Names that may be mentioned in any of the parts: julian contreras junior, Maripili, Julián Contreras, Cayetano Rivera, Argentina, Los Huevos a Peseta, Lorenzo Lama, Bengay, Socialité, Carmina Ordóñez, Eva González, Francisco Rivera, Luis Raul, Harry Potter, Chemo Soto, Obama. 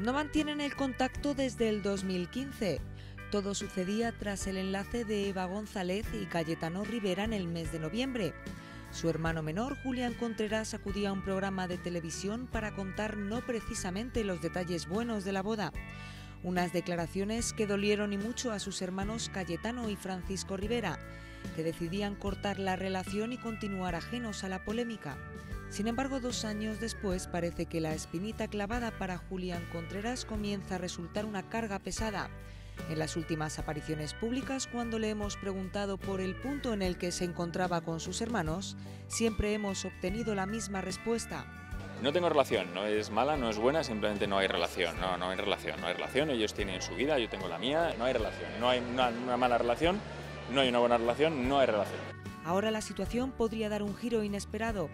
No mantienen el contacto desde el 2015. Todo sucedía tras el enlace de Eva González y Cayetano Rivera en el mes de noviembre. Su hermano menor, Julián Contreras, acudía a un programa de televisión para contar no precisamente los detalles buenos de la boda. Unas declaraciones que dolieron y mucho a sus hermanos Cayetano y Francisco Rivera, que decidían cortar la relación y continuar ajenos a la polémica. Sin embargo, 2 años después parece que la espinita clavada para Julián Contreras comienza a resultar una carga pesada. En las últimas apariciones públicas, cuando le hemos preguntado por el punto en el que se encontraba con sus hermanos, siempre hemos obtenido la misma respuesta. No tengo relación, no es mala, no es buena, simplemente no hay relación, no hay relación, no hay relación, ellos tienen su vida, yo tengo la mía, no hay relación, no hay una mala relación, no hay una buena relación, no hay relación. Ahora la situación podría dar un giro inesperado.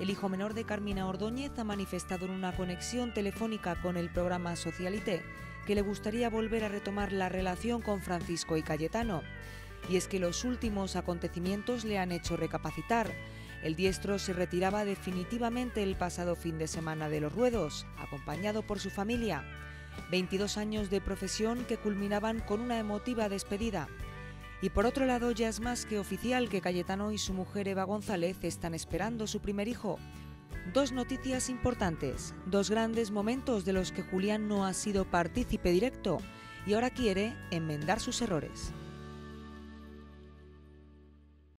El hijo menor de Carmina Ordóñez ha manifestado en una conexión telefónica con el programa Socialité que le gustaría volver a retomar la relación con Francisco y Cayetano. Y es que los últimos acontecimientos le han hecho recapacitar. El diestro se retiraba definitivamente el pasado fin de semana de los ruedos, acompañado por su familia. 22 años de profesión que culminaban con una emotiva despedida. Y por otro lado, ya es más que oficial que Cayetano y su mujer Eva González están esperando su primer hijo. 2 noticias importantes, 2 grandes momentos de los que Julián no ha sido partícipe directo y ahora quiere enmendar sus errores.